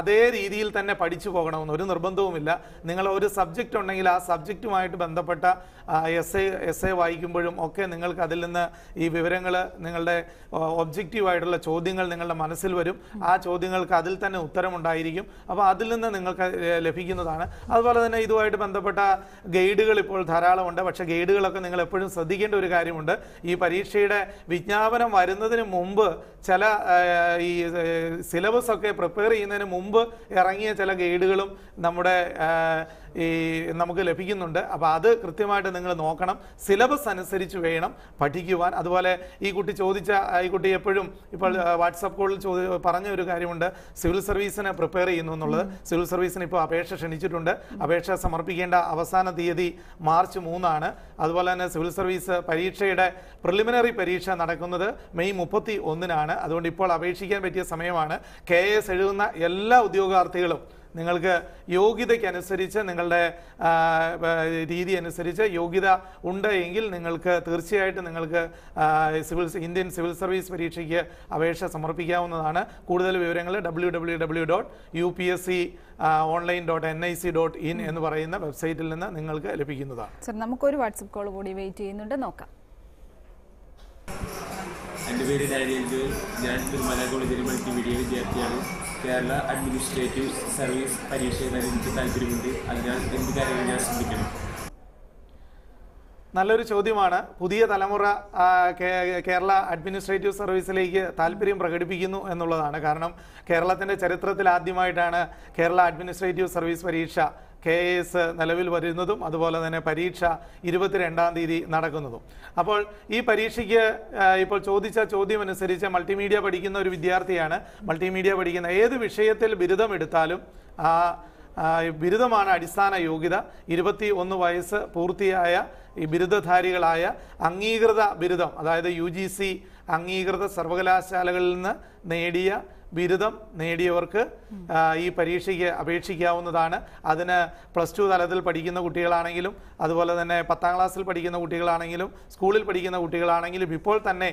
അതേ രീതിയിൽ തന്നെ പഠിച്ചു പോകണമെന്ന് ഒരു നിർബന്ധവുമില്ല. നിങ്ങൾ ഒരു സബ്ജക്റ്റ് ഉണ്ടെങ്കിൽ ആ സബ്ജക്റ്റുമായിട്ട് ബന്ധപ്പെട്ട എസ് എ എസ് എ വായിക്കുമ്പോഴും ഒക്കെ നിങ്ങൾക്ക് അതിൽ നിന്ന് ഈ വിവരങ്ങൾ, നിങ്ങളുടെ ഒബ്ജക്റ്റീവായിട്ടുള്ള ചോദ്യങ്ങൾ നിങ്ങളുടെ മനസ്സിൽ വരും. ആ ചോദ്യങ്ങൾക്ക് അതിൽ തന്നെ ഉത്തരമുണ്ടായിരിക്കും. അപ്പോൾ അതിൽ നിന്ന് നിങ്ങൾക്ക് ലഭിക്കുന്നതാണ്. അതുപോലെ തന്നെ ഇതുമായിട്ട് ബന്ധപ്പെട്ട ഗൈഡുകൾ ഇപ്പോൾ ധാരാളമുണ്ട്. പക്ഷേ ഗൈഡുകളൊക്കെ നിങ്ങൾ എപ്പോഴും ശ്രദ്ധിക്കേണ്ട ഒരു കാര്യമുണ്ട്. ഈ പരീക്ഷയുടെ വിജ്ഞാപനം വരുന്നതിന് മുമ്പ് ചില ഈ സിലബസ് ഒക്കെ പ്രിപ്പയർ ചെയ്യുന്നതിന് മുമ്പ് ഇറങ്ങിയ ചില ഗൈഡുകളും നമ്മുടെ ഈ നമുക്ക് ലഭിക്കുന്നുണ്ട്. അപ്പോൾ അത് കൃത്യമായിട്ട് നിങ്ങൾ നോക്കണം. സിലബസ് അനുസരിച്ച് വേണം പഠിക്കുവാൻ. അതുപോലെ ഈ കുട്ടി ചോദിച്ച, ഈ കുട്ടി എപ്പോഴും ഇപ്പോൾ വാട്സപ്പ് കോളിൽ ചോദി പറഞ്ഞ ഒരു കാര്യമുണ്ട്, സിവിൽ സർവീസിന് പ്രിപ്പയർ ചെയ്യുന്നു എന്നുള്ളത്. സിവിൽ സർവീസിന് ഇപ്പോൾ അപേക്ഷ ക്ഷണിച്ചിട്ടുണ്ട്. അപേക്ഷ സമർപ്പിക്കേണ്ട അവസാന തീയതി മാർച്ച് മൂന്നാണ്. അതുപോലെ തന്നെ സിവിൽ സർവീസ് പരീക്ഷയുടെ പ്രിലിമിനറി പരീക്ഷ നടക്കുന്നത് മെയ് മുപ്പത്തി ഒന്നിനാണ്. അതുകൊണ്ട് ഇപ്പോൾ അപേക്ഷിക്കാൻ പറ്റിയ സമയമാണ്. കെ എ എസ് എഴുതുന്ന എല്ലാ ഉദ്യോഗാർത്ഥികളും നിങ്ങൾക്ക് യോഗ്യതയ്ക്കനുസരിച്ച്, നിങ്ങളുടെ രീതി അനുസരിച്ച് യോഗ്യത ഉണ്ട് എങ്കിൽ നിങ്ങൾക്ക് തീർച്ചയായിട്ടും നിങ്ങൾക്ക് സിവിൽ ഇന്ത്യൻ സിവിൽ സർവീസ് പരീക്ഷയ്ക്ക് അപേക്ഷ സമർപ്പിക്കാവുന്നതാണ്. കൂടുതൽ വിവരങ്ങൾ W W W dot U P S C online dot N I C dot in എന്ന് പറയുന്ന വെബ്സൈറ്റിൽ നിന്ന് നിങ്ങൾക്ക് ലഭിക്കുന്നതാണ്. സാർ, നമുക്കൊരു വാട്സപ്പ് കോൾ കൂടി വെയിറ്റ് ചെയ്യുന്നുണ്ട്, നോക്കാം. എൻ്റെ പേര് ഡാനിയൽ ജോയ്. ഞാൻ തിരുമല കോളേജിൽ മൾട്ടിമീഡിയ വിദ്യാർത്ഥിയാണ്. കേരള അഡ്മിനിസ്ട്രേറ്റീവ് സർവീസ് പരീക്ഷയിൽ എനിക്ക് താല്പര്യമുണ്ട്. അതിനാൽ എന്ത് കാര്യങ്ങൾ ഞാൻ ശ്രദ്ധിക്കണം? നല്ലൊരു ചോദ്യമാണ്. പുതിയ തലമുറ കേരള അഡ്മിനിസ്ട്രേറ്റീവ് സർവീസിലേക്ക് താല്പര്യം പ്രകടിപ്പിക്കുന്നു എന്നുള്ളതാണ്. കാരണം കേരളത്തിൻ്റെ ചരിത്രത്തിൽ ആദ്യമായിട്ടാണ് കേരള അഡ്മിനിസ്ട്രേറ്റീവ് സർവീസ് പരീക്ഷ കെ എ എസ് നിലവിൽ വരുന്നതും അതുപോലെ തന്നെ പരീക്ഷ ഇരുപത്തിരണ്ടാം തീയതി നടക്കുന്നതും. അപ്പോൾ ഈ പരീക്ഷയ്ക്ക് ഇപ്പോൾ ചോദിച്ച ചോദ്യം അനുസരിച്ച് മൾട്ടിമീഡിയ പഠിക്കുന്ന ഒരു വിദ്യാർത്ഥിയാണ്. മൾട്ടിമീഡിയ പഠിക്കുന്ന ഏത് വിഷയത്തിൽ ബിരുദമെടുത്താലും ആ ബിരുദമാണ് അടിസ്ഥാന യോഗ്യത. ഇരുപത്തി ഒന്ന് വയസ്സ് പൂർത്തിയായ ഈ ബിരുദധാരികളായ അംഗീകൃത ബിരുദം, അതായത് യു ജി സി അംഗീകൃത സർവകലാശാലകളിൽ നിന്ന് നേടിയ ബിരുദം നേടിയവർക്ക് ഈ പരീക്ഷയ്ക്ക് അപേക്ഷിക്കാവുന്നതാണ്. അതിന് പ്ലസ് ടു തലത്തിൽ പഠിക്കുന്ന കുട്ടികളാണെങ്കിലും അതുപോലെ തന്നെ പത്താം ക്ലാസ്സിൽ പഠിക്കുന്ന കുട്ടികളാണെങ്കിലും സ്കൂളിൽ പഠിക്കുന്ന കുട്ടികളാണെങ്കിലും ഇപ്പോൾ തന്നെ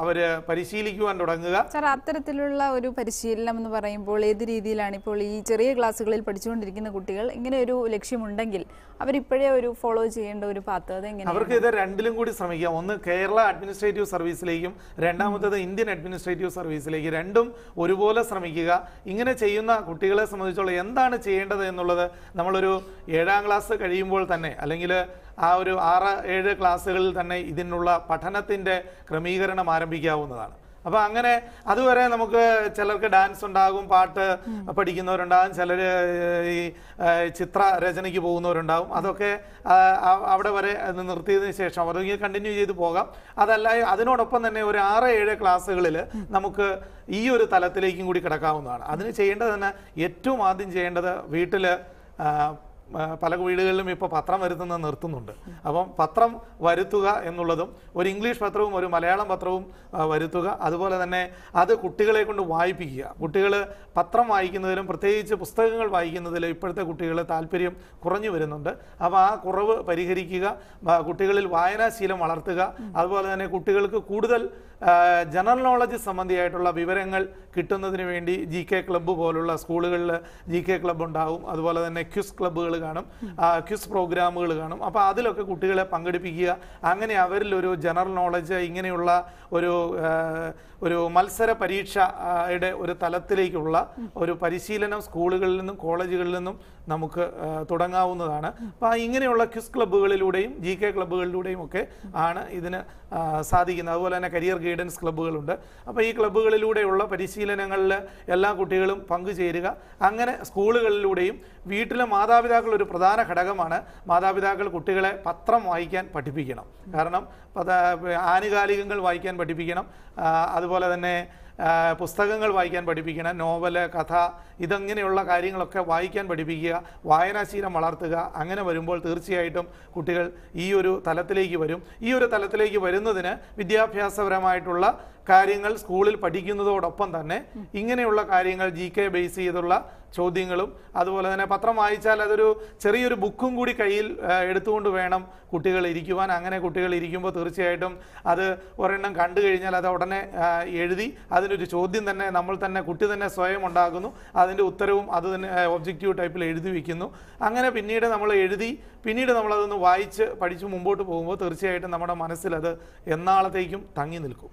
അവർ പരിശീലിക്കുവാൻ തുടങ്ങുക. സാർ, അത്തരത്തിലുള്ള ഒരു പരിശീലനം എന്ന് പറയുമ്പോൾ ഏത് രീതിയിലാണ് ഇപ്പോൾ ഈ ചെറിയ ക്ലാസ്സുകളിൽ പഠിച്ചുകൊണ്ടിരിക്കുന്ന കുട്ടികൾ ഇങ്ങനെ ഒരു ലക്ഷ്യമുണ്ടെങ്കിൽ അവരിപ്പോഴേ ഒരു ഫോളോ ചെയ്യേണ്ട ഒരു പാത്ത് അതെങ്ങനെ? അവർക്ക് ഇത് രണ്ടിലും കൂടി ശ്രമിക്കാം. ഒന്ന് കേരള അഡ്മിനിസ്ട്രേറ്റീവ് സർവീസിലേക്കും രണ്ടാമത്തേത് ഇന്ത്യൻ അഡ്മിനിസ്ട്രേറ്റീവ് സർവീസിലേക്ക്. രണ്ടും ഒരുപോലെ ശ്രമിക്കുക. ഇങ്ങനെ ചെയ്യുന്ന കുട്ടികളെ സംബന്ധിച്ചുള്ള എന്താണ് ചെയ്യേണ്ടത് എന്നുള്ളത് നമ്മളൊരു ഏഴാം ക്ലാസ് കഴിയുമ്പോൾ തന്നെ അല്ലെങ്കിൽ ആ ഒരു ആറ് ഏഴ് ക്ലാസ്സുകളിൽ തന്നെ ഇതിനുള്ള പഠനത്തിൻ്റെ ക്രമീകരണം ആരംഭിക്കാവുന്നതാണ്. അപ്പോൾ അങ്ങനെ അതുവരെ നമുക്ക് ചിലർക്ക് ഡാൻസ് ഉണ്ടാകും, പാട്ട് പഠിക്കുന്നവരുണ്ടാകും, ചിലർ ഈ ചിത്രരചനയ്ക്ക് പോകുന്നവരുണ്ടാകും. അതൊക്കെ അവിടെ വരെ നിർത്തിയതിന് ശേഷം അവരെങ്കിൽ കണ്ടിന്യൂ ചെയ്ത് പോകാം. അതല്ല, അതിനോടൊപ്പം തന്നെ ഒരു ആറ് ഏഴ് ക്ലാസ്സുകളിൽ നമുക്ക് ഈ ഒരു തലത്തിലേക്കും കൂടി കിടക്കാവുന്നതാണ്. അതിന് ചെയ്യേണ്ടത് തന്നെ ഏറ്റവും ആദ്യം ചെയ്യേണ്ടത് വീട്ടിൽ പല വീടുകളിലും ഇപ്പോൾ പത്രം വരുത്തുന്നത് നിർത്തുന്നുണ്ട്. അപ്പം പത്രം വരുത്തുക എന്നുള്ളതും ഒരു ഇംഗ്ലീഷ് പത്രവും ഒരു മലയാളം പത്രവും വരുത്തുക. അതുപോലെ തന്നെ അത് കുട്ടികളെ കൊണ്ട് വായിപ്പിക്കുക. കുട്ടികൾ പത്രം വായിക്കുന്നതിലും പ്രത്യേകിച്ച് പുസ്തകങ്ങൾ വായിക്കുന്നതിലും ഇപ്പോഴത്തെ കുട്ടികൾ താല്പര്യം കുറഞ്ഞു വരുന്നുണ്ട്. അപ്പോൾ ആ കുറവ് പരിഹരിക്കുക, കുട്ടികളിൽ വായനാശീലം വളർത്തുക. അതുപോലെ തന്നെ കുട്ടികൾക്ക് കൂടുതൽ ജനറൽ നോളജ് സംബന്ധിയായിട്ടുള്ള വിവരങ്ങൾ കിട്ടുന്നതിന് വേണ്ടി ജി കെ ക്ലബ്ബ് പോലുള്ള സ്കൂളുകളിൽ ജി കെ ക്ലബ്ബ് ഉണ്ടാവും. അതുപോലെ തന്നെ ക്വിസ് ക്ലബ്ബുകൾ കാണും, ക്വിസ് പ്രോഗ്രാമുകൾ കാണും. അപ്പോൾ അതിലൊക്കെ കുട്ടികളെ പങ്കെടുപ്പിക്കുക. അങ്ങനെ അവരിൽ ഒരു ജനറൽ നോളജ്, ഇങ്ങനെയുള്ള ഒരു ഒരു മത്സര പരീക്ഷയുടെ ഒരു തലത്തിലേക്കുള്ള ഒരു പരിശീലനം സ്കൂളുകളിൽ നിന്നും കോളേജുകളിൽ നിന്നും നമുക്ക് തുടങ്ങാവുന്നതാണ്. അപ്പോൾ ഇങ്ങനെയുള്ള ക്വിസ് ക്ലബ്ബുകളിലൂടെയും ജി കെ ക്ലബ്ബുകളിലൂടെയും ഒക്കെ ആണ് ഇതിന് സാധിക്കുന്നത്. അതുപോലെ തന്നെ കരിയർ ഗൈഡൻസ് ക്ലബ്ബുകളുണ്ട്. അപ്പോൾ ഈ ക്ലബ്ബുകളിലൂടെയുള്ള പരിശീലനങ്ങളിൽ എല്ലാ കുട്ടികളും പങ്കുചേരുക. അങ്ങനെ സ്കൂളുകളിലൂടെയും വീട്ടിലെ മാതാപിതാക്കൾ ഒരു പ്രധാന ഘടകമാണ്. മാതാപിതാക്കൾ കുട്ടികളെ പത്രം വായിക്കാൻ പഠിപ്പിക്കണം. കാരണം ആനുകാലികങ്ങൾ വായിക്കാൻ പഠിപ്പിക്കണം. അതുപോലെ തന്നെ പുസ്തകങ്ങൾ വായിക്കാൻ പഠിപ്പിക്കണം. നോവല്, കഥ, ഇതങ്ങനെയുള്ള കാര്യങ്ങളൊക്കെ വായിക്കാൻ പഠിപ്പിക്കുക. വായനാശീലം വളർത്തുക. അങ്ങനെ വരുമ്പോൾ തീർച്ചയായിട്ടും കുട്ടികൾ ഈ ഒരു തലത്തിലേക്ക് വരും. ഈ ഒരു തലത്തിലേക്ക് വരുന്നതിന് വിദ്യാഭ്യാസപരമായിട്ടുള്ള കാര്യങ്ങൾ സ്കൂളിൽ പഠിക്കുന്നതോടൊപ്പം തന്നെ ഇങ്ങനെയുള്ള കാര്യങ്ങൾ ജി കെ ബേസ് ചെയ്തുള്ള ചോദ്യങ്ങളും അതുപോലെ തന്നെ പത്രം വായിച്ചാൽ അതൊരു ചെറിയൊരു ബുക്കും കൂടി കയ്യിൽ എടുത്തുകൊണ്ട് വേണം കുട്ടികൾ ഇരിക്കുവാൻ. അങ്ങനെ കുട്ടികൾ ഇരിക്കുമ്പോൾ തീർച്ചയായിട്ടും അത് ഒരെണ്ണം കണ്ടു കഴിഞ്ഞാൽ അത് ഉടനെ എഴുതി അതിനൊരു ചോദ്യം തന്നെ നമ്മൾ തന്നെ കുട്ടി തന്നെ സ്വയം ഉണ്ടാക്കുന്നു. അതിൻ്റെ ഉത്തരവും അത് തന്നെ ഒബ്ജക്റ്റീവ് ടൈപ്പിൽ എഴുതി വയ്ക്കുന്നു. അങ്ങനെ പിന്നീട് നമ്മൾ എഴുതി പിന്നീട് നമ്മളതൊന്ന് വായിച്ച് പഠിച്ച് മുമ്പോട്ട് പോകുമ്പോൾ തീർച്ചയായിട്ടും നമ്മുടെ മനസ്സിൽ അത് എന്നാളത്തേക്കും തങ്ങി നിൽക്കും.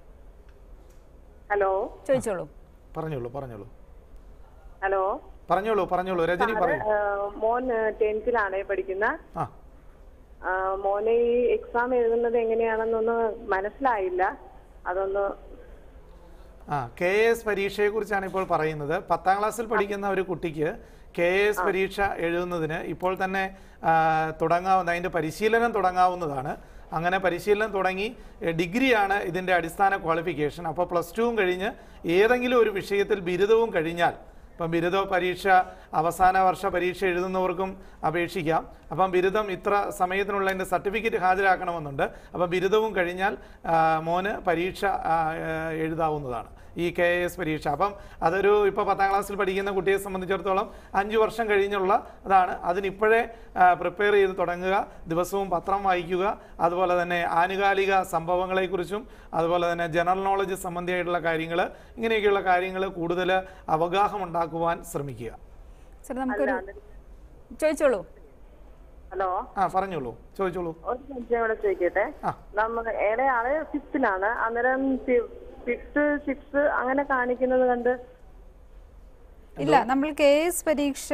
ഹലോ, ചോദിച്ചോളൂ. പറഞ്ഞോളൂ പറഞ്ഞോളൂ ഹലോ പറഞ്ഞോളൂ പറഞ്ഞോളൂ രജനി. മോൻ ടെൻത്തിലാണ് പഠിക്കുന്ന. മോനെ ഈ എക്സാം എഴുതുന്നത് എങ്ങനെയാണെന്നൊന്ന് മനസ്സിലായില്ല. അതൊന്ന് കെ എസ് പരീക്ഷയെ കുറിച്ചാണ് ഇപ്പോൾ പറയുന്നത്. പത്താം ക്ലാസ്സിൽ പഠിക്കുന്ന ഒരു കുട്ടിക്ക് കെ എസ് പരീക്ഷ എഴുതുന്നതിന് ഇപ്പോൾ തന്നെ തുടങ്ങാവുന്ന അതിൻ്റെ പരിശീലനം തുടങ്ങാവുന്നതാണ്. അങ്ങനെ പരിശീലനം തുടങ്ങി ഡിഗ്രിയാണ് ഇതിൻ്റെ അടിസ്ഥാന ക്വാളിഫിക്കേഷൻ. അപ്പോൾ പ്ലസ് ടുവും കഴിഞ്ഞ് ഏതെങ്കിലും ഒരു വിഷയത്തിൽ ബിരുദവും കഴിഞ്ഞാൽ, അപ്പം ബിരുദ പരീക്ഷ അവസാന വർഷ പരീക്ഷ എഴുതുന്നവർക്കും അപേക്ഷിക്കാം. അപ്പം ബിരുദം ഇത്ര സമയത്തിനുള്ള അതിൻ്റെ സർട്ടിഫിക്കറ്റ് ഹാജരാക്കണമെന്നുണ്ട്. അപ്പം ബിരുദവും കഴിഞ്ഞാൽ മോന് പരീക്ഷ എഴുതാവുന്നതാണ്, ഈ കെ എസ് പരീക്ഷ. അപ്പം അതൊരു ഇപ്പോൾ പത്താം ക്ലാസ്സിൽ പഠിക്കുന്ന കുട്ടിയെ സംബന്ധിച്ചിടത്തോളം അഞ്ച് വർഷം കഴിഞ്ഞുള്ള ഇതാണ്. അതിനിപ്പോഴേ പ്രിപ്പയർ ചെയ്ത് തുടങ്ങുക. ദിവസവും പത്രം വായിക്കുക. അതുപോലെ തന്നെ ആനുകാലിക സംഭവങ്ങളെക്കുറിച്ചും അതുപോലെ തന്നെ ജനറൽ നോളജ് സംബന്ധിയായിട്ടുള്ള കാര്യങ്ങൾ, ഇങ്ങനെയൊക്കെയുള്ള കാര്യങ്ങൾ കൂടുതൽ അവഗാഹം ഉണ്ടാക്കുവാൻ ശ്രമിക്കുക. ചോദിച്ചോളൂ. ഹലോ, ആ പറഞ്ഞോളൂ, ചോദിച്ചോളൂ. ഒരു സംശയം ചോദിക്കട്ടെ. നമ്മുടെ ഏഴെയാള് ഫിഫ്ത്തിലാണ്. അന്നേരം സിക്സ് സിക്സ് അങ്ങനെ കാണിക്കുന്നത് കണ്ട് ഇല്ല, നമ്മൾ കെ എസ് പരീക്ഷ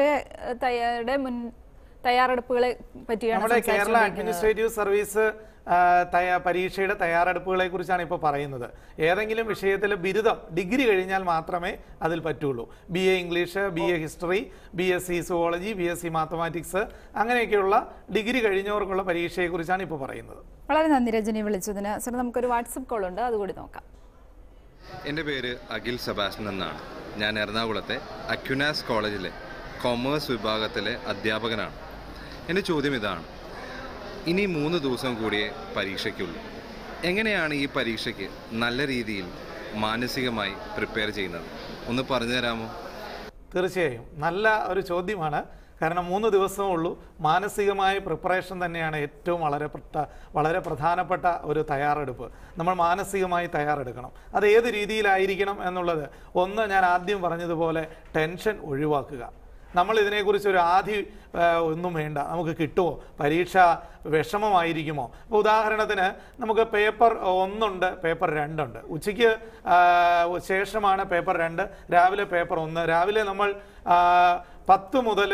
തയ്യാറെടുപ്പുകളെ പറ്റിയാണ് നമ്മുടെ കേരള അഡ്മിനിസ്ട്രേറ്റീവ് സർവീസ് പരീക്ഷയുടെ തയ്യാറെടുപ്പുകളെ കുറിച്ചാണ് ഇപ്പോൾ പറയുന്നത്. ഏതെങ്കിലും വിഷയത്തിൽ ബിരുദം ഡിഗ്രി കഴിഞ്ഞാൽ മാത്രമേ അതിൽ പറ്റുള്ളൂ. B A English, B A history, B S C zoology, B S C mathematics അങ്ങനെയൊക്കെയുള്ള ഡിഗ്രി കഴിഞ്ഞവർക്കുള്ള പരീക്ഷയെക്കുറിച്ചാണ് ഇപ്പോൾ പറയുന്നത്. വളരെ നന്ദി രജനി വിളിച്ചതിന്. സർ, നമുക്കൊരു വാട്സപ്പ് കോൾ ഉണ്ട്, അതുകൂടി നോക്കാം. എൻ്റെ പേര് അഖിൽ സെബാസ്റ്റ്യൻ എന്നാണ്. ഞാൻ എറണാകുളത്തെ അക്യുനാസ് കോളേജിലെ കൊമേഴ്സ് വിഭാഗത്തിലെ അധ്യാപകനാണ്. എൻ്റെ ചോദ്യം ഇതാണ്, ഇനി മൂന്ന് ദിവസം കൂടിയേ പരീക്ഷയ്ക്കുള്ളൂ. എങ്ങനെയാണ് ഈ പരീക്ഷയ്ക്ക് നല്ല രീതിയിൽ മാനസികമായി പ്രിപ്പയർ ചെയ്യുന്നത്? ഒന്ന് പറഞ്ഞു തരാമോ? തീർച്ചയായും നല്ല ഒരു ചോദ്യമാണ്. കാരണം മൂന്ന് ദിവസമേ ഉള്ളൂ. മാനസികമായ പ്രിപ്പറേഷൻ തന്നെയാണ് ഏറ്റവും വളരെ വളരെ പ്രധാനപ്പെട്ട ഒരു തയ്യാറെടുപ്പ്. നമ്മൾ മാനസികമായി തയ്യാറെടുക്കണം. അത് ഏത് രീതിയിലായിരിക്കണം എന്നുള്ളത്, ഒന്ന് ഞാൻ ആദ്യം പറഞ്ഞതുപോലെ ടെൻഷൻ ഒഴിവാക്കുക. നമ്മൾ ഇതിനെക്കുറിച്ച് ഒരു ആധി ഒന്നും വേണ്ട. നമുക്ക് കിട്ടുമോ, പരീക്ഷ വിഷമമായിരിക്കുമോ? അപ്പോൾ ഉദാഹരണത്തിന് നമുക്ക് പേപ്പർ ഒന്നുണ്ട്, പേപ്പർ രണ്ടുണ്ട്. ഉച്ചയ്ക്ക് ശേഷമാണ് പേപ്പർ രണ്ട്, രാവിലെ പേപ്പർ ഒന്ന്. രാവിലെ നമ്മൾ പത്ത് മുതൽ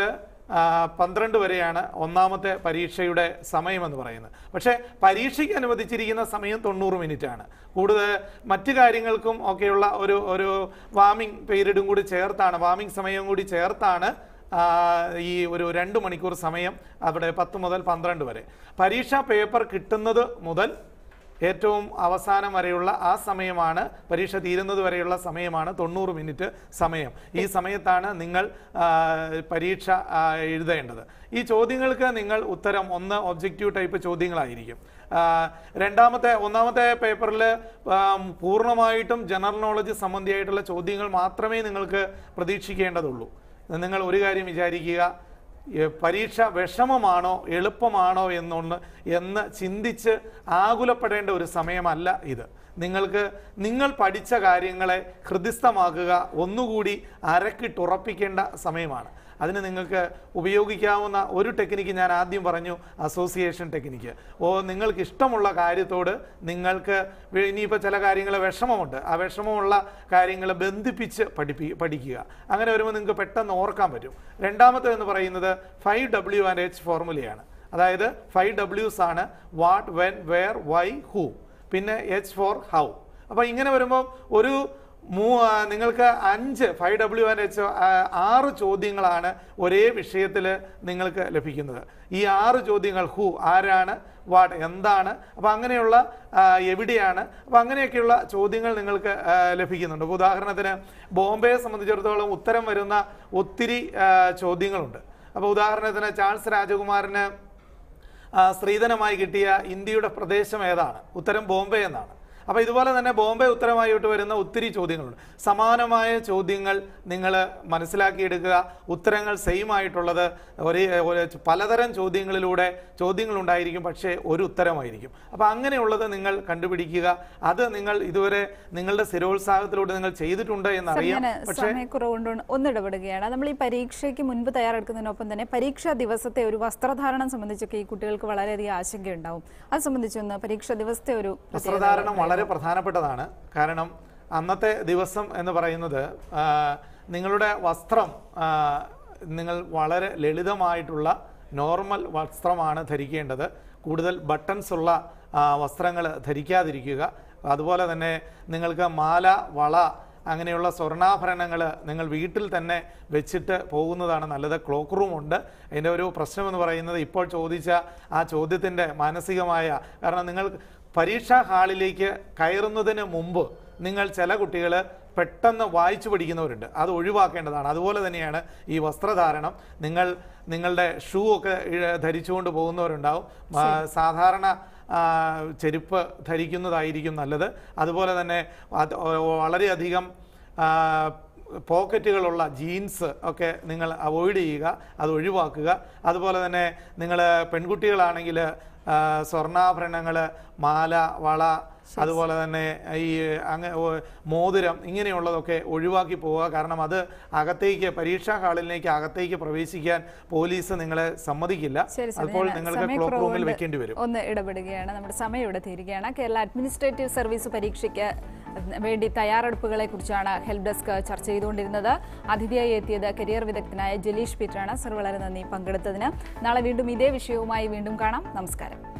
പന്ത്രണ്ട് വരെയാണ് ഒന്നാമത്തെ പരീക്ഷയുടെ സമയമെന്ന് പറയുന്നത്. പക്ഷേ പരീക്ഷയ്ക്ക് അനുവദിച്ചിരിക്കുന്ന സമയം തൊണ്ണൂറ് മിനിറ്റാണ്. കൂടുതൽ മറ്റ് കാര്യങ്ങൾക്കും ഒക്കെയുള്ള ഒരു ഒരു വാമിംഗ് പീരീഡും കൂടി ചേർത്താണ്, വാമിംഗ് സമയവും കൂടി ചേർത്താണ് ഈ ഒരു രണ്ട് മണിക്കൂർ സമയം അവിടെ പത്ത് മുതൽ പന്ത്രണ്ട് വരെ. പരീക്ഷാ പേപ്പർ കിട്ടുന്നത് മുതൽ ഏറ്റവും അവസാനം വരെയുള്ള ആ സമയമാണ്, പരീക്ഷ തീരുന്നത് വരെയുള്ള സമയമാണ് തൊണ്ണൂറ് മിനിറ്റ് സമയം. ഈ സമയത്താണ് നിങ്ങൾ പരീക്ഷ എഴുതേണ്ടത്. ഈ ചോദ്യങ്ങൾക്ക് നിങ്ങൾ ഉത്തരം, ഒന്ന് ഒബ്ജക്റ്റീവ് ടൈപ്പ് ചോദ്യങ്ങളായിരിക്കും. രണ്ടാമത്തെ ഒന്നാമത്തെ പേപ്പറിൽ പൂർണ്ണമായിട്ടും ജനറൽ നോളജ് സംബന്ധിയായിട്ടുള്ള ചോദ്യങ്ങൾ മാത്രമേ നിങ്ങൾക്ക് പ്രതീക്ഷിക്കേണ്ടതുള്ളൂ. നിങ്ങൾ ഒരു കാര്യം വിചാരിക്കുക, പരീക്ഷ വിഷമമാണോ എളുപ്പമാണോ എന്നൊന്ന് എന്ന് ചിന്തിച്ച് ആകുലപ്പെടേണ്ട ഒരു സമയമല്ല ഇത്. നിങ്ങൾക്ക് നിങ്ങൾ പഠിച്ച കാര്യങ്ങളെ ഹൃദിസ്ഥമാക്കുക, ഒന്നുകൂടി അരക്കിട്ടുറപ്പിക്കേണ്ട സമയമാണ്. അതിന് നിങ്ങൾക്ക് ഉപയോഗിക്കാവുന്ന ഒരു ടെക്നിക്ക് ഞാൻ ആദ്യം പറഞ്ഞു, അസോസിയേഷൻ ടെക്നിക്ക്. ഓ നിങ്ങൾക്ക് ഇഷ്ടമുള്ള കാര്യത്തോട് നിങ്ങൾക്ക് ഇനിയിപ്പോൾ ചില കാര്യങ്ങൾ വിഷമമുണ്ട്, ആ വിഷമമുള്ള കാര്യങ്ങൾ ബന്ധിപ്പിച്ച് പഠിപ്പി പഠിക്കുക. അങ്ങനെ വരുമ്പോൾ നിങ്ങൾക്ക് പെട്ടെന്ന് ഓർക്കാൻ പറ്റും. രണ്ടാമത്തേന്ന് പറയുന്നത് ഫൈവ് ഡബ്ല്യു ആൻഡ് എച്ച് ഫോർമുലയാണ്. അതായത് ഫൈവ് ഡബ്ല്യൂസ് ആണ്, what, when, where, why, who, പിന്നെ എച്ച് ഫോർ ഹൗ. അപ്പോൾ ഇങ്ങനെ വരുമ്പോൾ ഒരു മൂ നിങ്ങൾക്ക് അഞ്ച് ഫൈവ് ഡബ്ല്യു ആൻഡ് എച്ച് ആറ് ചോദ്യങ്ങളാണ് ഒരേ വിഷയത്തിൽ നിങ്ങൾക്ക് ലഭിക്കുന്നത്. ഈ ആറ് ചോദ്യങ്ങൾ ഹൂ ആരാണ്, വാട്ട് എന്താണ്, അപ്പോൾ അങ്ങനെയുള്ള എവിടെയാണ്, അപ്പോൾ അങ്ങനെയൊക്കെയുള്ള ചോദ്യങ്ങൾ നിങ്ങൾക്ക് ലഭിക്കുന്നുണ്ട്. അപ്പോൾ ഉദാഹരണത്തിന് ബോംബെയെ സംബന്ധിച്ചിടത്തോളം ഉത്തരം വരുന്ന ഒത്തിരി ചോദ്യങ്ങളുണ്ട്. അപ്പോൾ ഉദാഹരണത്തിന് ചാൾസ് രാജകുമാരന് ശ്രീധനമായി കിട്ടിയ ഇന്ത്യയുടെ പ്രദേശം ഏതാണ്? ഉത്തരം ബോംബെ എന്നാണ്. അപ്പോൾ ഇതുപോലെ തന്നെ ബോംബെ ഉത്തരമായിട്ട് വരുന്ന ഒത്തിരി ചോദ്യങ്ങളുണ്ട്. സമാനമായ ചോദ്യങ്ങൾ നിങ്ങൾ മനസ്സിലാക്കിയെടുക്കുക. ഉത്തരങ്ങൾ സെയിം ആയിട്ടുള്ളത് ഒരേ പലതരം ചോദ്യങ്ങളിലൂടെ ചോദ്യങ്ങളുണ്ടായിരിക്കും, പക്ഷേ ഒരു ഉത്തരമായിരിക്കും. അപ്പോൾ അങ്ങനെയുള്ളത് നിങ്ങൾ കണ്ടുപിടിക്കുക. അത് നിങ്ങൾ ഇതുവരെ നിങ്ങളുടെ സ്ഥിരോത്സാഹത്തിലൂടെ നിങ്ങൾ ചെയ്തിട്ടുണ്ട് എന്നറിയാം. പക്ഷേ കുറവുകൊണ്ട് ഒന്നിടപെടുകയാണ്. നമ്മൾ ഈ പരീക്ഷയ്ക്ക് മുൻപ് തയ്യാറെടുക്കുന്നതിനൊപ്പം തന്നെ പരീക്ഷാ ദിവസത്തെ ഒരു വസ്ത്രധാരണം സംബന്ധിച്ചൊക്കെ ഈ കുട്ടികൾക്ക് വളരെയധികം ആശങ്കയുണ്ടാവും. അത് സംബന്ധിച്ചൊന്ന് പരീക്ഷാ ദിവസത്തെ ഒരു വസ്ത്രധാരണം വളരെ പ്രധാനപ്പെട്ടതാണ്. കാരണം അന്നത്തെ ദിവസം എന്ന് പറയുന്നത് നിങ്ങളുടെ വസ്ത്രം നിങ്ങൾ വളരെ ലളിതമായിട്ടുള്ള നോർമൽ വസ്ത്രമാണ് ധരിക്കേണ്ടത്. കൂടുതൽ ബട്ടൺസ് ഉള്ള വസ്ത്രങ്ങൾ ധരിക്കാതിരിക്കുക. അതുപോലെ തന്നെ നിങ്ങൾക്ക് മാല, വള അങ്ങനെയുള്ള സ്വർണ്ണാഭരണങ്ങൾ നിങ്ങൾ വീട്ടിൽ തന്നെ വെച്ചിട്ട് പോകുന്നതാണ് നല്ലത്. ക്ലോക്ക് റൂമുണ്ട്. അതിൻ്റെ ഒരു പ്രശ്നമെന്ന് പറയുന്നത് ഇപ്പോൾ ചോദിച്ച ആ ചോദ്യത്തിൻ്റെ മാനസികമായ, കാരണം നിങ്ങൾ പരീക്ഷാ ഹാളിലേക്ക് കയറുന്നതിന് മുമ്പ് നിങ്ങൾ ചില കുട്ടികൾ പെട്ടെന്ന് വായിച്ചു പഠിക്കുന്നവരുണ്ട്. അത് ഒഴിവാക്കേണ്ടതാണ്. അതുപോലെ തന്നെയാണ് ഈ വസ്ത്രധാരണം. നിങ്ങൾ നിങ്ങളുടെ ഷൂ ഒക്കെ ധരിച്ചുകൊണ്ട് പോകുന്നവരുണ്ടാവും. സാധാരണ ചെരുപ്പ് ധരിക്കുന്നതായിരിക്കും നല്ലത്. അതുപോലെ തന്നെ വളരെയധികം പോക്കറ്റുകളുള്ള ജീൻസ് ഒക്കെ നിങ്ങൾ അവോയ്ഡ് ചെയ്യുക, അത് ഒഴിവാക്കുക. അതുപോലെ തന്നെ നിങ്ങൾ പെൺകുട്ടികളാണെങ്കിൽ സ്വർണ്ണാഭരണങ്ങൾ, മാല, വള, അതുപോലെ തന്നെ ഈ അങ്ങ് മോതിരം ഇങ്ങനെയുള്ളതൊക്കെ ഒഴിവാക്കി പോവുക. കാരണം അത് അകത്തേക്ക് പരീക്ഷാ ഹാളിലേക്ക് അകത്തേക്ക് പ്രവേശിക്കാൻ പോലീസ് നിങ്ങളെ സമ്മതിക്കില്ല. അപ്പോൾ നിങ്ങൾക്ക് ക്ലോക്ക് റൂമിൽ വെക്കേണ്ടി വരും. ഒന്ന് ഇടപെടുകയാണ്. നമ്മുടെ സമയം ഇവിടെ തീരുകയാണ്. കേരള അഡ്മിനിസ്ട്രേറ്റീവ് സർവീസ് പരീക്ഷയ്ക്ക് വേണ്ടി തയ്യാറെടുപ്പുകളെ കുറിച്ചാണ് ഹെൽപ് ഡെസ്ക് ചർച്ച ചെയ്തുകൊണ്ടിരുന്നത്. അതിഥിയായി എത്തിയത് കരിയർ വിദഗ്ധനായ ജലീഷ് പീറ്ററാണ്. സർ, വളരെ നന്ദി പങ്കെടുത്തതിന്. നാളെ വീണ്ടും ഇതേ വിഷയവുമായി വീണ്ടും കാണാം. നമസ്കാരം.